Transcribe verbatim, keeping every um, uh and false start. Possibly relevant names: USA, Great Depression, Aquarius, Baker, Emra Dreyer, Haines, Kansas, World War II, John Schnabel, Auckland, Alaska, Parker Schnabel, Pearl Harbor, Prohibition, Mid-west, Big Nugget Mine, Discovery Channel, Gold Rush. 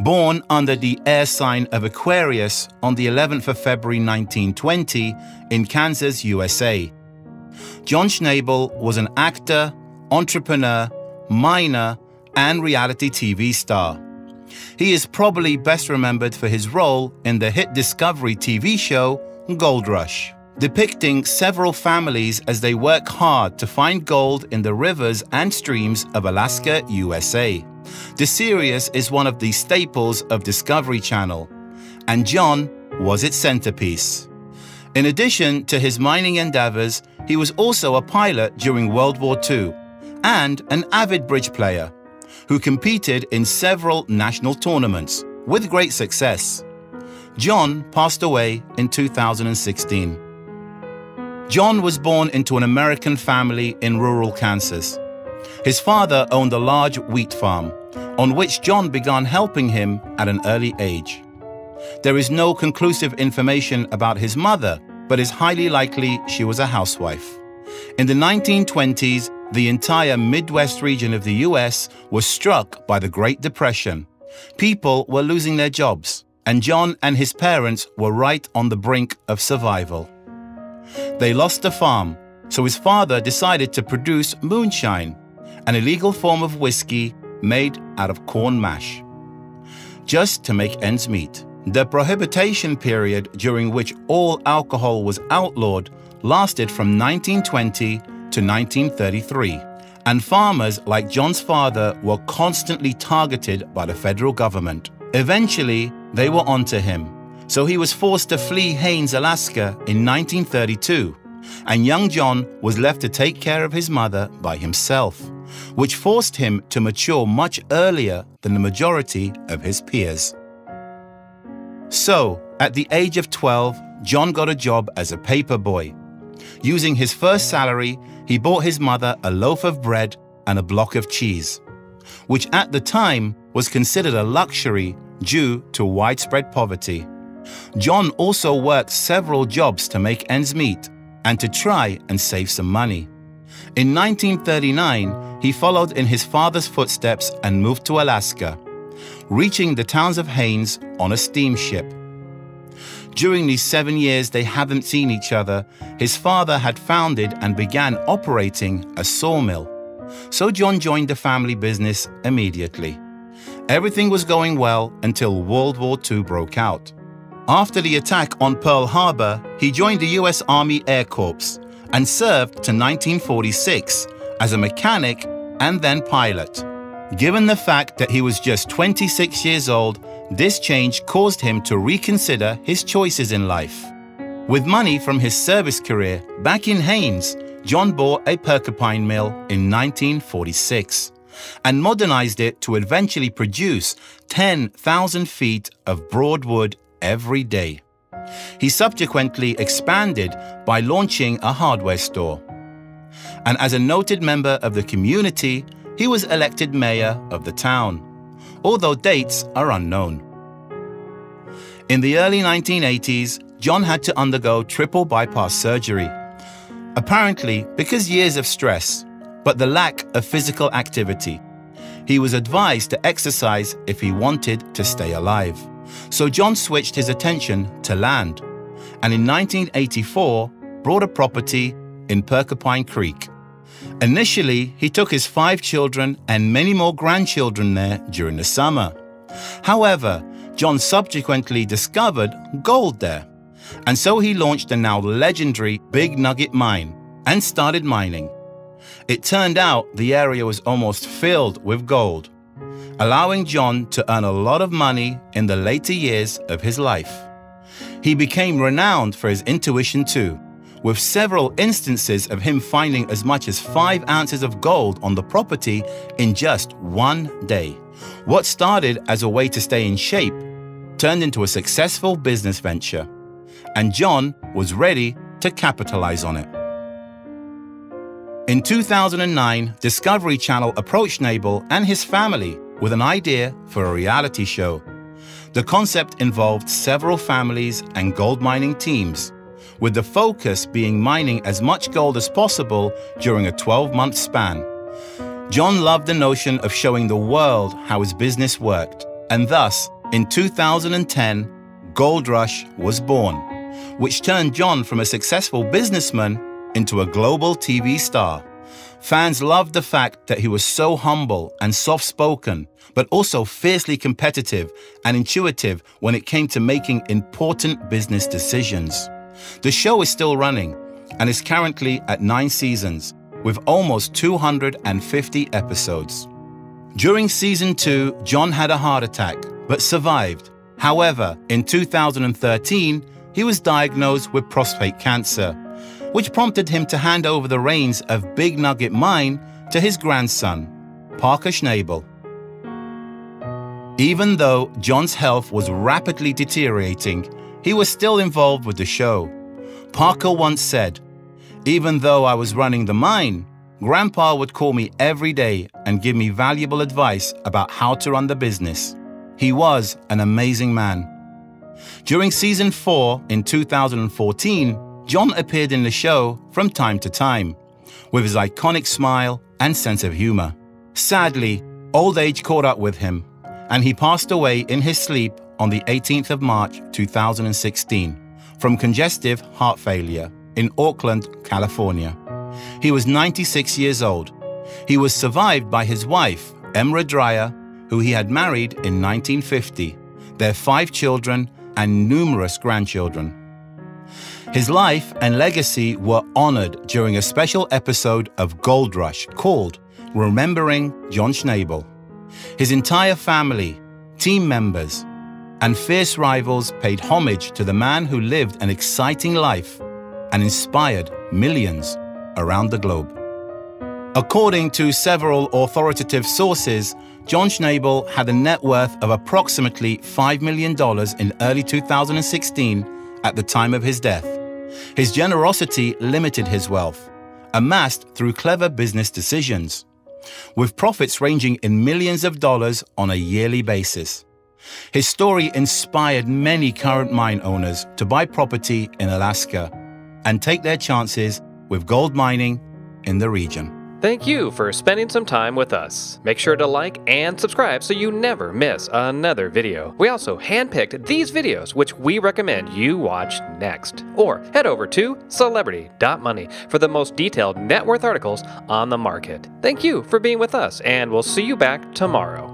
Born under the air sign of Aquarius on the eleventh of February nineteen twenty in Kansas, U S A. John Schnabel was an actor, entrepreneur, miner, and reality T V star. He is probably best remembered for his role in the hit Discovery T V show Gold Rush, depicting several families as they work hard to find gold in the rivers and streams of Alaska, U S A. The series is one of the staples of Discovery Channel, and John was its centerpiece. In addition to his mining endeavors, he was also a pilot during World War Two and an avid bridge player who competed in several national tournaments with great success. John passed away in two thousand sixteen. John was born into an American family in rural Kansas. His father owned a large wheat farm, on which John began helping him at an early age. There is no conclusive information about his mother, but it's highly likely she was a housewife. In the nineteen twenties, the entire Midwest region of the U S was struck by the Great Depression. People were losing their jobs, and John and his parents were right on the brink of survival. They lost the farm, so his father decided to produce moonshine, an illegal form of whiskey made out of corn mash, just to make ends meet. The Prohibition period, during which all alcohol was outlawed, lasted from nineteen twenty to nineteen thirty-three, and farmers like John's father were constantly targeted by the federal government. Eventually, they were onto him, so he was forced to flee Haines, Alaska in nineteen thirty-two, and young John was left to take care of his mother by himself, which forced him to mature much earlier than the majority of his peers. So, at the age of twelve, John got a job as a paperboy. Using his first salary, he bought his mother a loaf of bread and a block of cheese, which at the time was considered a luxury due to widespread poverty. John also worked several jobs to make ends meet and to try and save some money. In nineteen thirty-nine, he followed in his father's footsteps and moved to Alaska, reaching the towns of Haines on a steamship. During these seven years they hadn't seen each other, his father had founded and began operating a sawmill, so John joined the family business immediately. Everything was going well until World War Two broke out. After the attack on Pearl Harbor, he joined the U S Army Air Corps and served to nineteen forty-six as a mechanic and then pilot. Given the fact that he was just twenty-six years old, this change caused him to reconsider his choices in life. With money from his service career, back in Haines, John bought a porcupine mill in nineteen forty-six and modernized it to eventually produce ten thousand feet of broadwood every day. He subsequently expanded by launching a hardware store. And as a noted member of the community, he was elected mayor of the town, although dates are unknown. In the early nineteen eighties, John had to undergo triple bypass surgery, apparently because years of stress, but the lack of physical activity. He was advised to exercise if he wanted to stay alive. So John switched his attention to land, and in nineteen eighty-four, bought a property in Porcupine Creek. Initially, he took his five children and many more grandchildren there during the summer. However, John subsequently discovered gold there, and so he launched the now legendary Big Nugget Mine and started mining. It turned out the area was almost filled with gold, allowing John to earn a lot of money in the later years of his life. He became renowned for his intuition too, with several instances of him finding as much as five ounces of gold on the property in just one day. What started as a way to stay in shape turned into a successful business venture, and John was ready to capitalize on it. In two thousand nine, Discovery Channel approached Schnabel and his family with an idea for a reality show. The concept involved several families and gold mining teams, with the focus being mining as much gold as possible during a twelve-month span. John loved the notion of showing the world how his business worked And thus, in two thousand ten, Gold Rush was born, which turned John from a successful businessman into a global T V star. Fans loved the fact that he was so humble and soft-spoken, but also fiercely competitive and intuitive when it came to making important business decisions. The show is still running and is currently at nine seasons, with almost two hundred fifty episodes. During season two, John had a heart attack, but survived. However, in two thousand thirteen, he was diagnosed with prostate cancer, which prompted him to hand over the reins of Big Nugget Mine to his grandson, Parker Schnabel. Even though John's health was rapidly deteriorating, he was still involved with the show. Parker once said, "Even though I was running the mine, Grandpa would call me every day and give me valuable advice about how to run the business. He was an amazing man." During season four in two thousand fourteen, John appeared in the show from time to time, with his iconic smile and sense of humor. Sadly, old age caught up with him, and he passed away in his sleep on the eighteenth of March two thousand sixteen from congestive heart failure in Auckland, California. He was ninety-six years old. He was survived by his wife, Emra Dreyer, who he had married in nineteen fifty, their five children and numerous grandchildren. His life and legacy were honored during a special episode of Gold Rush called Remembering John Schnabel. His entire family, team members, and fierce rivals paid homage to the man who lived an exciting life and inspired millions around the globe. According to several authoritative sources, John Schnabel had a net worth of approximately five million dollars in early two thousand sixteen at the time of his death. His generosity limited his wealth, amassed through clever business decisions, with profits ranging in millions of dollars on a yearly basis. His story inspired many current mine owners to buy property in Alaska and take their chances with gold mining in the region. Thank you for spending some time with us. Make sure to like and subscribe so you never miss another video. We also handpicked these videos which we recommend you watch next. Or head over to celebrity dot money for the most detailed net worth articles on the market. Thank you for being with us, and we'll see you back tomorrow.